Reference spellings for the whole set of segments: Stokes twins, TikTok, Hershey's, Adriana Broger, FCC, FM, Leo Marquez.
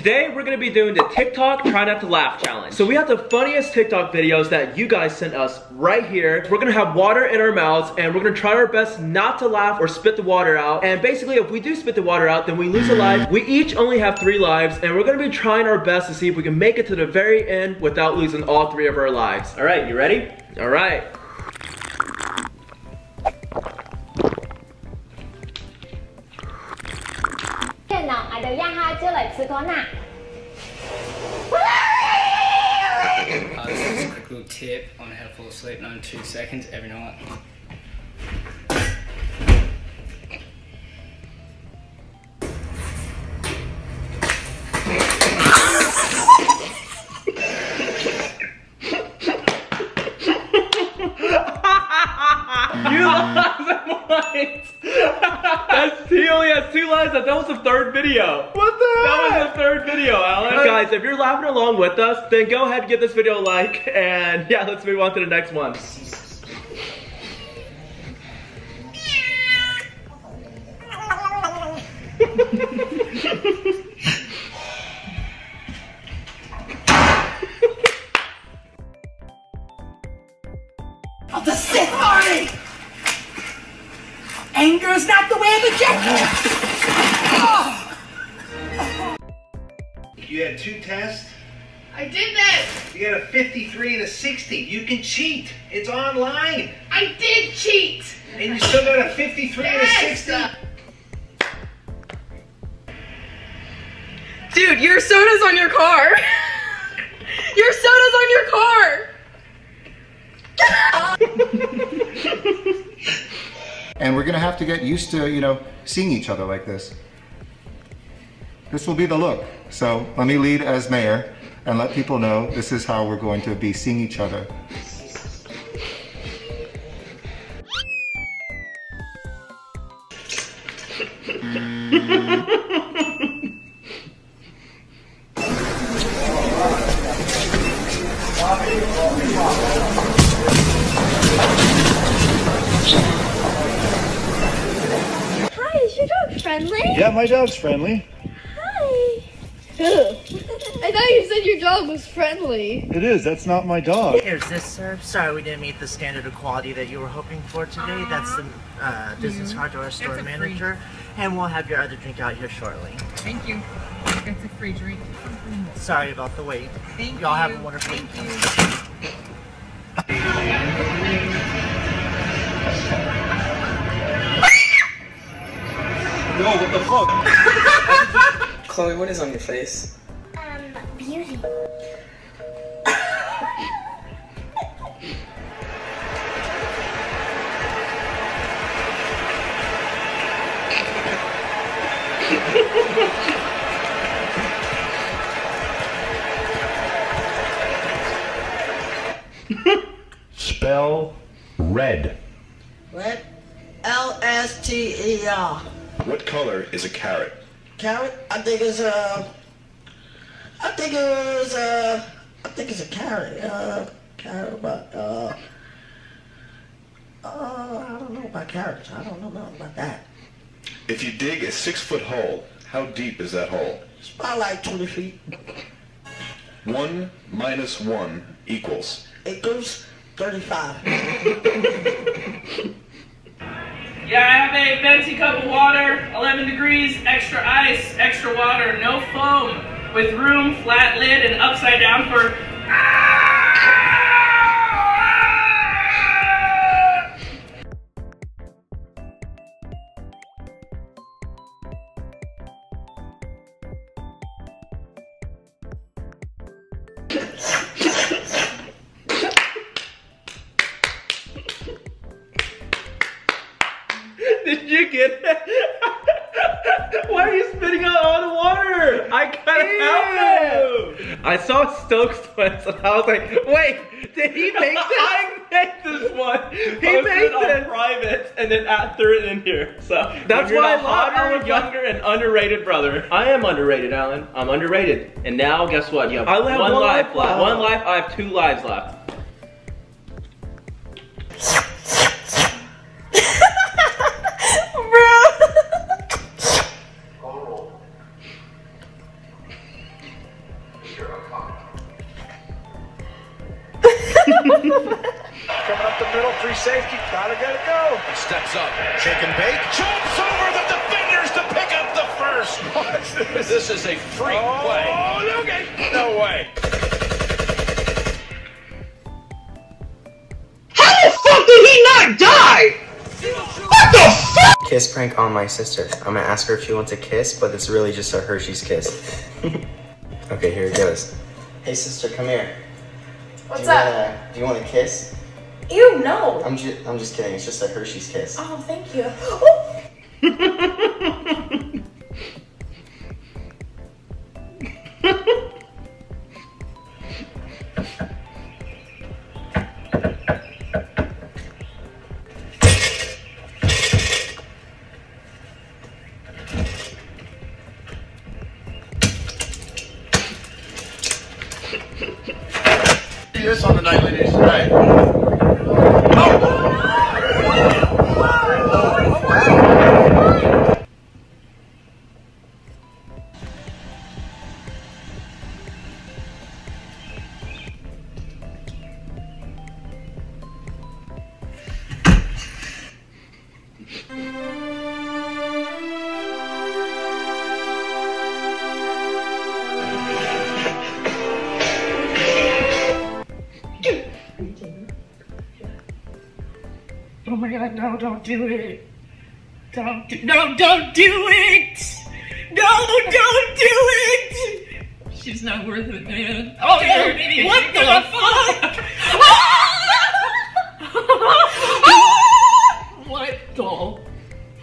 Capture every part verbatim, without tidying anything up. Today, we're gonna be doing the TikTok Try Not to Laugh Challenge. So we have the funniest TikTok videos that you guys sent us right here. We're gonna have water in our mouths and we're gonna try our best not to laugh or spit the water out. And basically, if we do spit the water out, then we lose a life. We each only have three lives and we're gonna be trying our best to see if we can make it to the very end without losing all three of our lives. All right, you ready? All right. Uh, this is a quick little tip on how to fall asleep now in two seconds every night. You lost a point! That's, he only has two lives left. That was the third video. What the heck? That was the third video, Alan. Right. Guys, if you're laughing along with us, then go ahead and give this video a like. And yeah, let's move on to the next one. Of the sick party! Anger is not the way of the Jack. You had two tests. I did that. You got a fifty-three and a sixty. You can cheat. It's online. I did cheat. And you still got a fifty-three yes. and a sixty. Dude, your soda's on your car. Your soda's on your car. And we're gonna have to get used to, you know, seeing each other like this. This will be the look. So let me lead as mayor and let people know this is how we're going to be seeing each other. Friendly? Yeah, my dog's friendly. Hi. I thought you said your dog was friendly. It is. That's not my dog. Here's this, sir. Sorry we didn't meet the standard of quality that you were hoping for today. Uh, That's the uh, business card to our store manager. Free. And we'll have your other drink out here shortly. Thank you. That's a free drink. Sorry about the wait. Thank Y'all have a wonderful evening. Yo, what the fuck? Chloe, what is on your face? Um, beauty. Spell red. Red? L S T E R. What color is a carrot? Carrot? I think it's a. I think it's a. I think it's a carrot. Uh, carrot, about uh, uh, I don't know about carrots. I don't know about that. If you dig a six-foot hole, how deep is that hole? It's about like twenty feet. One minus one equals. Equals thirty-five. Yeah, I have a venti cup of water, eleven degrees, extra ice, extra water, no foam, with room, flat lid, and upside down for... Did you get it? Why are you spitting out all the water? I can't help it. I saw Stokes twins and I was like, wait, did he make this? I made this one. He made it on private and then I threw it in here. So that's why I love our younger and underrated brother. I am underrated, Alan. I'm underrated. And now, guess what? You have I one, one life left. left. One life. I have two lives left. Shake and bake. Jumps over the defenders to pick up the first. What's this? This is a freak oh, play. Oh, look at it. No way. How the fuck did he not die? What the fuck? Kiss prank on my sister. I'm gonna ask her if she wants a kiss, but it's really just a Hershey's kiss. Okay, here it goes. Hey sister, come here. What's do up? Wanna, do you want a kiss? Ew, no. I'm just, I'm just kidding. It's just a Hershey's kiss. Oh, thank you. Do this on the night, ladies. Right. Oh my god, no, don't do it. Don't do, no, don't do it. No, don't do it. She's not worth it, man. Oh, oh you're an idiot. What the fuck? What the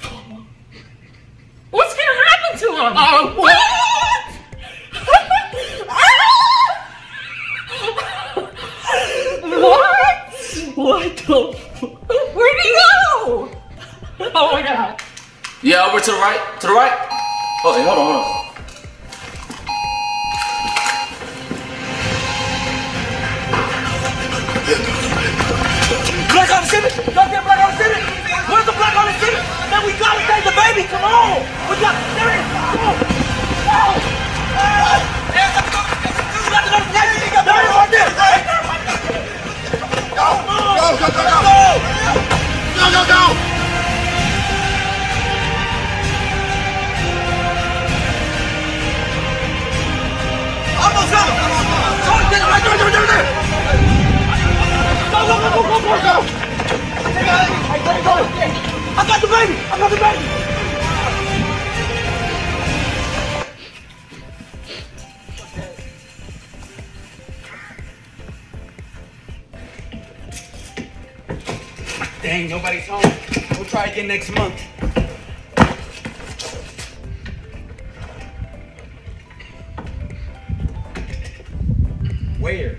fuck? What's gonna happen to him? Oh, what? What the fuck? Where'd he go? Oh my god. Yeah, over to the right. To the right. Oh, hey, hold on, hold on. Black on the city. Don't get black on the city. Where's the black on the city? Man, we gotta take the baby. Come on. We got there it is. Come on. Oh. Go, go, go! Go, go, go! Almost got him! Go, get him! Right there, there, there! Go, go, go, go, go, go! I got the baby! I got the baby! Dang, nobody's home. We'll try again next month. Where?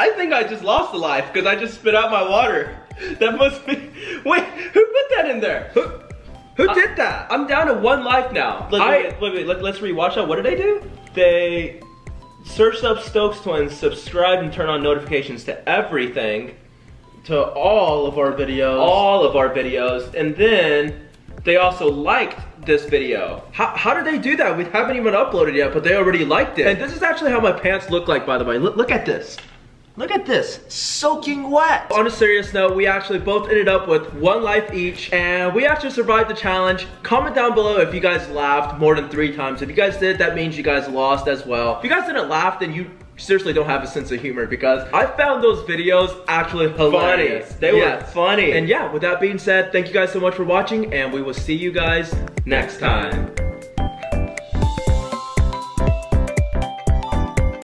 I think I just lost a life because I just spit out my water. That must be. Wait, who put that in there? Who, who I, did that? I'm down to one life now. Look, I, wait, wait, wait let, let's rewatch that. What did they do? They searched up Stokes twins, subscribed, and turned on notifications to everything. To all of our videos. All of our videos. And then they also liked this video. How, how did they do that? We haven't even uploaded yet, but they already liked it. And this is actually how my pants look like, by the way. Look, look at this. Look at this, soaking wet. On a serious note, we actually both ended up with one life each, and we actually survived the challenge. Comment down below if you guys laughed more than three times. If you guys did, that means you guys lost as well. If you guys didn't laugh, then you seriously don't have a sense of humor, because I found those videos actually hilarious. Funny. They yes. were funny. And yeah, with that being said, thank you guys so much for watching, and we will see you guys next time.